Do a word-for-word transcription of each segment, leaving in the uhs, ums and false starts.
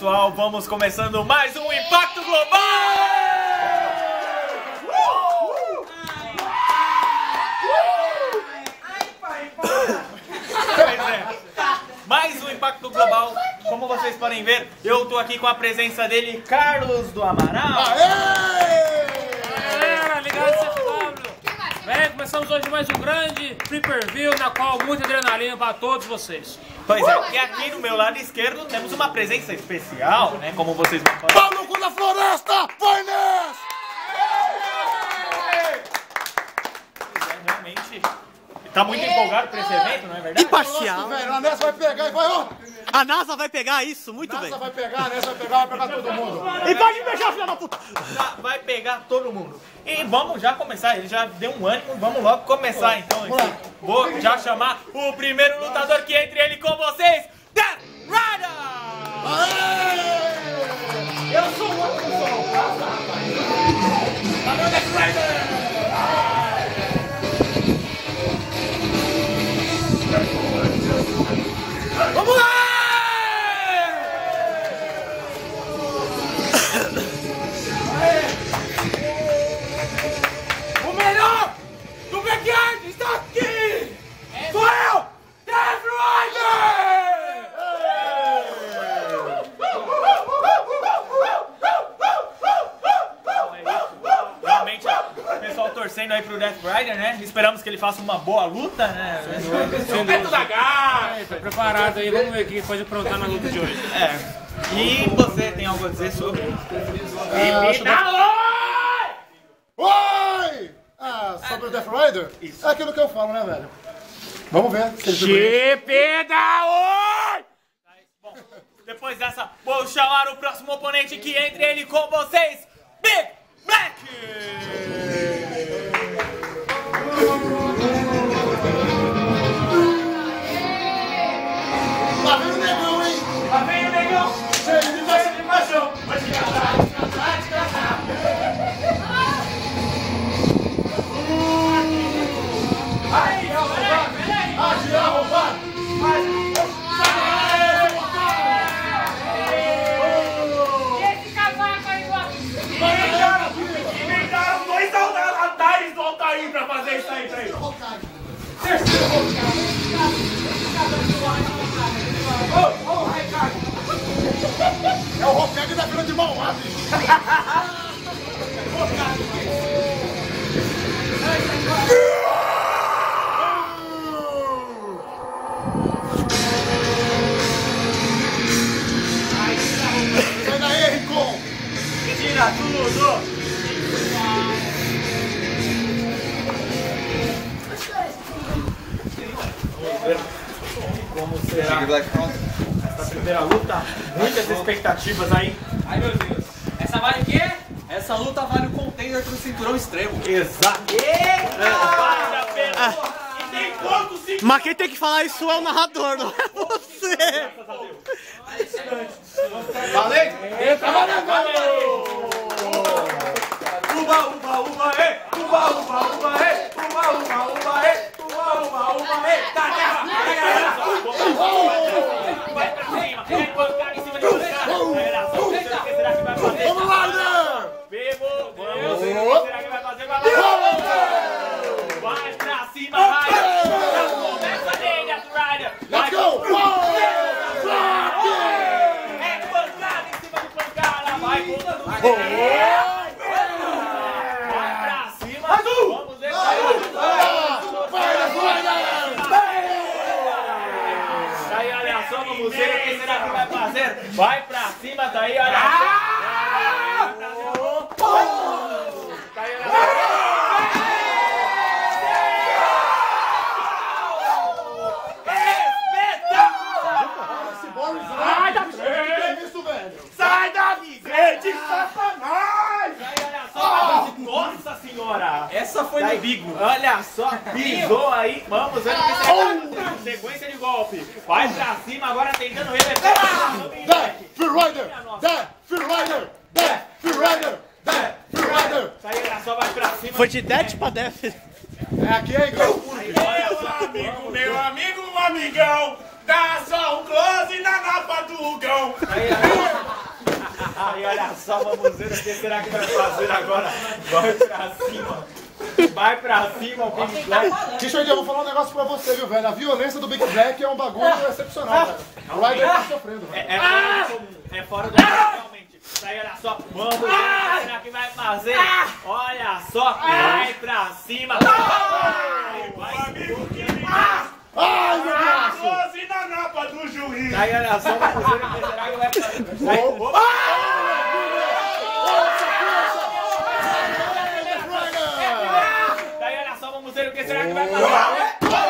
pessoal, vamos começando mais um Impacto Global! Pois é, mais um Impacto Global. Como vocês podem ver, eu tô aqui com a presença dele, Carlos do Amaral. Galera, ligado C F W. Bem, começamos hoje mais um grande free preview, na qual muita adrenalina para todos vocês. Pois é, e aqui no meu lado esquerdo temos uma presença especial, né? Como vocês vão falar. Baluco da Floresta, vai nessa! Pois é, realmente. Tá muito empolgado pra esse evento, não é verdade? Imparcial. A Nessa vai pegar e vai, ó! A NASA vai pegar isso, muito bem. A NASA vai pegar, a Nessa vai pegar, vai pegar todo mundo. E pode beijar, filha da puta! Vai pegar todo mundo. E vamos já começar, ele já deu um ânimo, vamos logo começar então. Vou já chamar o primeiro lutador que entre ele com vocês, Death Rider! Aê! Eu sou o outro, sou o rapaz. Valeu, Death Rider! Vamos lá! O melhor do backyard está aqui! Sou eu, Death Rider! Realmente, o pessoal torcendo aí pro Death Rider, né? Esperamos que ele faça uma boa luta, né? O peito da garra! Tá preparado aí, vamos ver o que pode aprontar na luta de hoje. É. E você tem algo a dizer sobre? Ah, oi! Ah, sobre o Death Rider? Isso. É aquilo que eu falo, né, velho? Vamos ver. Chip da Oi! Bom, depois dessa, vou chamar o próximo oponente que entre ele com vocês, Big Black! É o Ropegue da Vila de Mauá, bicho! Sai daí, Ricom! Tira tudo! Vamos ver como será essa primeira luta. Muitas expectativas aí. Ai, meu Deus. Essa vale o quê? Essa luta vale o container do cinturão extremo. Exato. Eita! Vale a pena, porra! E tem quanto cinturão? Mas quem tem que falar isso é o narrador, não é você! Graças a Deus. Valeu! Eita, valeu! Uba, uba, uba, e! Uba, uba, uba, e! Uba, uba, uba, e! Uma, uma, eita, garra, garra, vai pra cima, vai bancar em cima de você, galera, o que será que vai fazer? Vamos lá, Altair! Vivo, vamos, o que será que vai fazer? Vai lá, vai pra cima, vai, já começa ali, Death Rider, vai, é pancada em cima de pancada, vai, volta do vai pra cima, tá aí, olha. Ah! Tá aí, olha. Sai da miséria! Sai da miséria! Satanás! Nossa senhora! Essa foi no bigo. Olha só, pisou aí. Vamos ver o que será. Sequência de golpe. Vai pra cima agora tentando reverter. Death Rider! Death Rider! Death Rider! Death Rider! Essa galera só vai pra cima. Foi de Death pra Death. É aqui, é igual. Meu amigo, meu amigo, um amigão. Dá só um close na napa do Gão. Aí, olha só, babuzeira, o que será que vai fazer agora? Vai pra cima. Vai pra cima, o Big Black. Tixard, eu vou falar um negócio pra você, viu, velho? A violência do Big Black é um bagulho ah, excepcional, velho. Ah, o Rider tá sofrendo, velho. É, é ah, fora do comum. É fora do comum, ah, realmente. Aí, olha só, vamos ver ah, o que será que vai fazer. Ah, olha só, ah, vai pra cima. Ah, vai, vai, vai, amigo, que me ah, ai, meu braço! Close na napa do juiz. Aí, olha só, babuzeira, o que será que vai fazer? Aí, opa! Ah, o que será que vai fazer? Oh!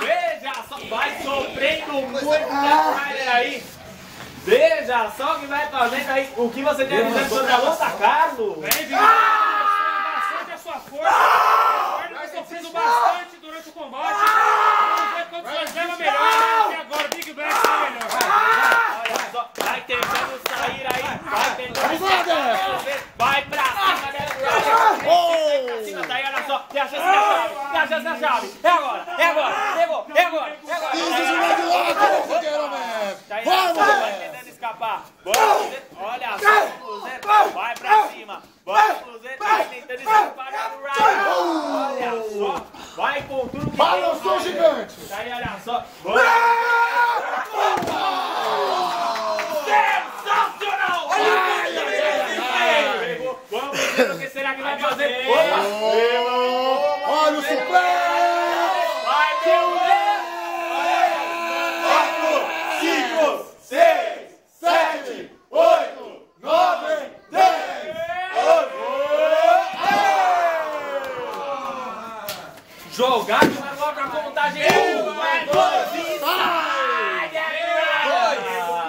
Veja só, vai sofrendo muito na aí. Veja só o que vai fazer aí. O que você tem a dizer sobre a luta, Carlos? Vem, vem. Bastante a sua força. Ah! Vai sofrendo bastante durante o combate. Vamos ver quanto nós leva melhor. E agora o Big Black está melhor. Vai, olha só, vai tentando sair aí. Vai tentando sair. Vai pra cima dela. Tem a chance da chave, tem a chance da chave. É agora, é agora, pegou, é agora, é agora. Isso vai de lado, fogueira, velho. Vamos, vai tentando escapar. Bora, olha só, vai pra cima. Bora, Cruzeiro, vai tentando escapar do Rider. Olha só, vai com tudo que vai. Balançou gigante. Aí, olha só. Sensacional. Vamos ver o que será que vai fazer. Opa. Olha o suplé! Vai, meu! quatro, cinco, seis, sete, oito, nove, dez! Jogado agora pra contagem! um, é dois, sai! dois!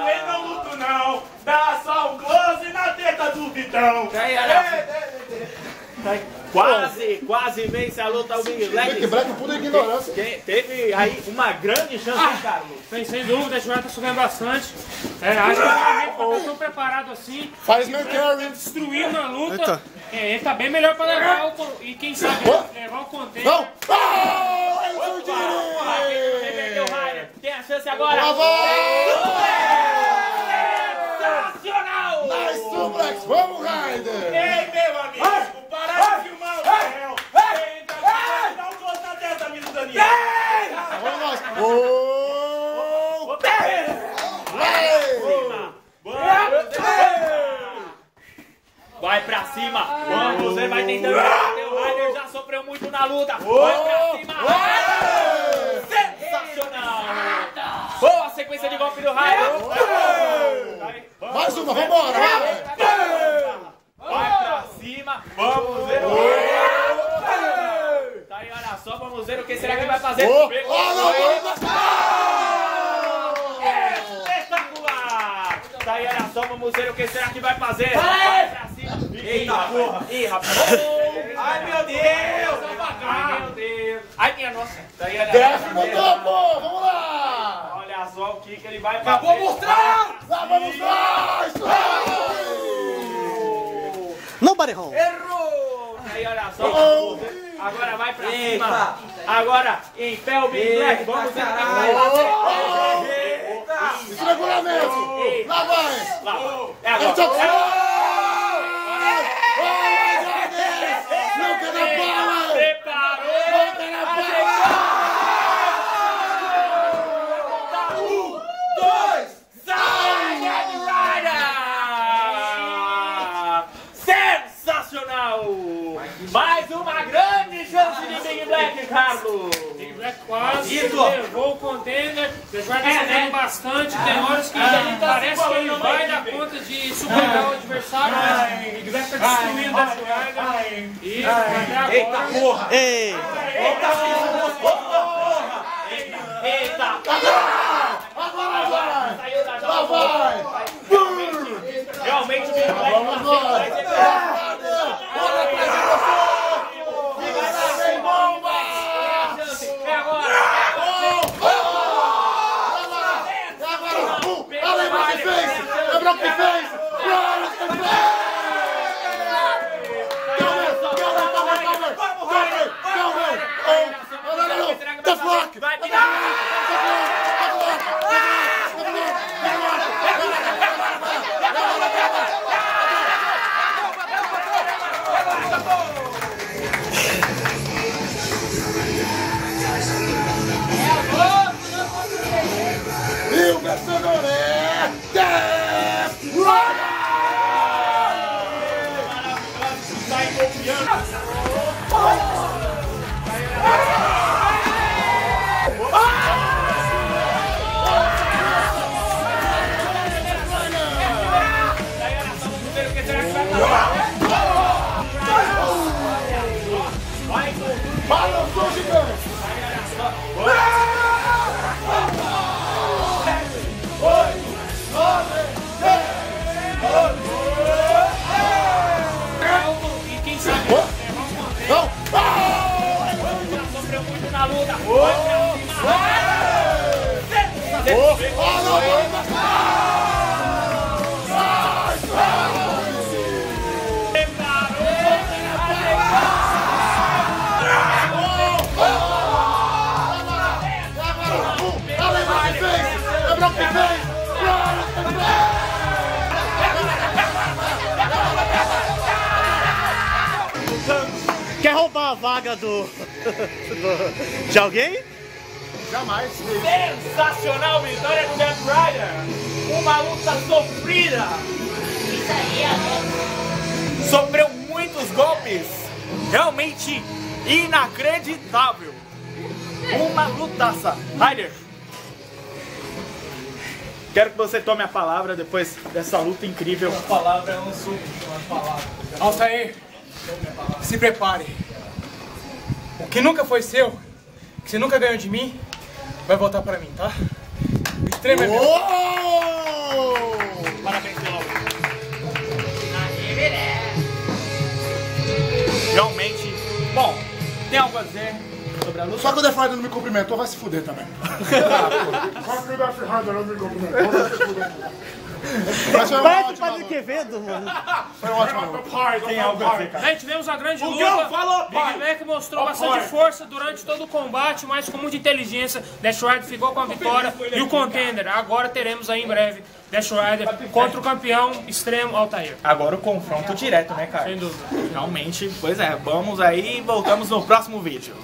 Eu não luto não! Dá só um close na teta do Vitão! Quase, oh. quase vence a luta ao Big Black. Big Black pura ignorância. Te, teve aí uma grande chance, ah, Carlos. Sem, sem dúvida, a gente tá sofrendo bastante. É, acho que ele não está tão preparado assim. Faz meu carry. Destruindo a luta. Eita. É, ele tá bem melhor para levar o... E quem sabe oh. levar o container. Não! Oh, eu Opa, eu vai, tem a chance agora. Sensacional! Nice suplex, vamos, Rider! Ei, meu amigo! Ah. Vai pra cima, vamos, ele vai tentando bater. O Rider já sofreu muito na luta. Vai pra cima, sensacional! Boa sequência de golpe do Rider. Mais uma, vambora! Vai pra cima, vamos ver o... Tá aí, olha só, vamos ver o que será que ele vai fazer. Tá aí, olha só, vamos ver o que será que vai fazer. Vai pra cima. Eita porra. Ih, rapaz. Oh, ai, meu Deus. Ai, meu Deus. Ai, minha nossa. Tá aí, olha só. Desce no topo. Vamos lá. Olha só o que, que ele vai fazer. Acabou mostrar. Vamos lá. Isso aí. Nobody home. Errou. Tá aí, olha só. Agora vai pra cima. Agora em pé o Big Black. Vamos ver o que vai fazer. Regulamento! Lá vai! Lá vai! É agora! Luta na bola! Luta na bola! Um, dois, sai! Sensacional! Mais uma grande chance de Big Black, Carlos! Quase levou o contender, vai recebendo bastante, tem horas que ele parece que ele vai dar conta de superar o adversário, mas ele vai estar destruindo a jogada. Isso, vai Eita porra! Eita porra! Eita porra! Saiu da jogada! Realmente o Big Black vai ser derrotado! Quebra o que fez! Quebra o que fez! Calma, calma, calma, calma! Calma, calma! Calma! Não, não, não! Tá fraco! Tá fraco! coração do é Death Rider! Sai confiando! Quer roubar a vaga do, do de alguém? Jamais. Sensacional vitória do Death Rider. Uma luta sofrida. Isso aí, amigo. Sofreu muitos golpes. Realmente inacreditável. Uma lutaça. Rider, quero que você tome a palavra depois dessa luta incrível. Uma palavra é um suco. Uma palavra. Altair, se prepare. O que nunca foi seu, que você nunca ganhou de mim, vai voltar para mim, tá? O extremo é meu. Parabéns, Paulo. Realmente, bom, tem algo a dizer? Só que o Death Rider não me cumprimentou, vai se fuder também. Só que o Death Rider não me cumprimentou, vai se fuder. Mas foi uma ótima luta. Foi uma ótima luta. Gente, tivemos uma grande luta. Big Black mostrou bastante força durante todo o combate, mas com muita inteligência, Death Rider ficou com a vitória e o contender. Agora teremos aí em breve Death Rider contra o campeão extremo Altair. Agora o confronto direto, né, cara? Sem dúvida. Realmente, pois é, vamos aí e voltamos no próximo vídeo.